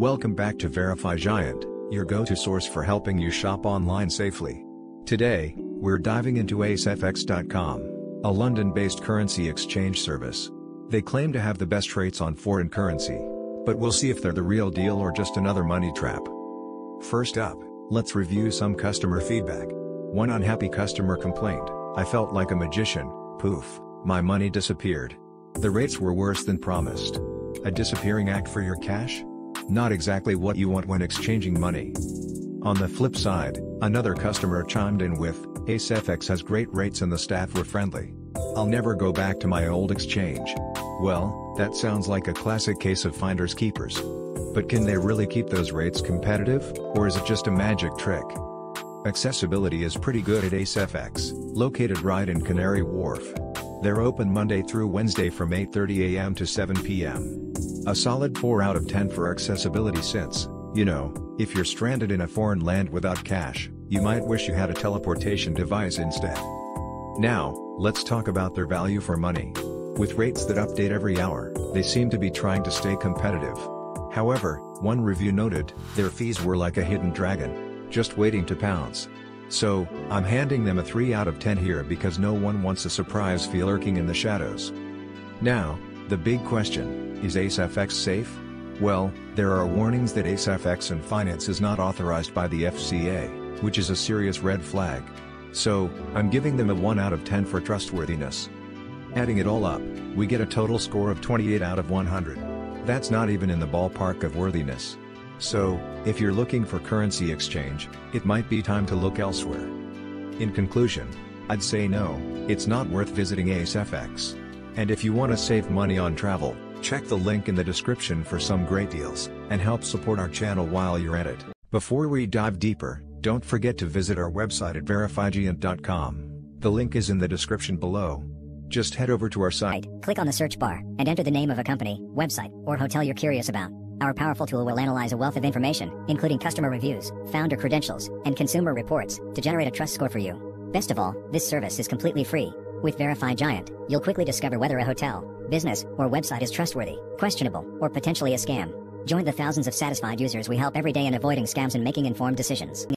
Welcome back to Verify Giant, your go-to source for helping you shop online safely. Today, we're diving into AceFX.com, a London-based currency exchange service. They claim to have the best rates on foreign currency, but we'll see if they're the real deal or just another money trap. First up, let's review some customer feedback. One unhappy customer complained, "I felt like a magician, poof, my money disappeared. The rates were worse than promised." A disappearing act for your cash? Not exactly what you want when exchanging money. On the flip side, another customer chimed in with, "AceFX has great rates and the staff were friendly. I'll never go back to my old exchange." Well, that sounds like a classic case of finders keepers. But can they really keep those rates competitive, or is it just a magic trick? Accessibility is pretty good at AceFX, located right in Canary Wharf. They're open Monday through Wednesday from 8:30 a.m. to 7 p.m. A solid 4 out of 10 for accessibility since, you know, if you're stranded in a foreign land without cash, you might wish you had a teleportation device instead. Now, let's talk about their value for money. With rates that update every hour, they seem to be trying to stay competitive. However, one review noted, their fees were like a hidden dragon, just waiting to pounce. So, I'm handing them a 3 out of 10 here because no one wants a surprise fee lurking in the shadows. Now, the big question, is AceFX safe? Well, there are warnings that AceFX in finance is not authorized by the FCA, which is a serious red flag. So, I'm giving them a 1 out of 10 for trustworthiness. Adding it all up, we get a total score of 28 out of 100. That's not even in the ballpark of worthiness. So, if you're looking for currency exchange, it might be time to look elsewhere. In conclusion, I'd say no, it's not worth visiting AceFX. And if you want to save money on travel, check the link in the description for some great deals, and help support our channel while you're at it. Before we dive deeper, don't forget to visit our website at VerifyGiant.com. The link is in the description below. Just head over to our site, click on the search bar, and enter the name of a company, website, or hotel you're curious about. Our powerful tool will analyze a wealth of information, including customer reviews, founder credentials, and consumer reports, to generate a trust score for you. Best of all, this service is completely free. With Verify Giant, you'll quickly discover whether a hotel, business, or website is trustworthy, questionable, or potentially a scam. Join the thousands of satisfied users we help every day in avoiding scams and making informed decisions.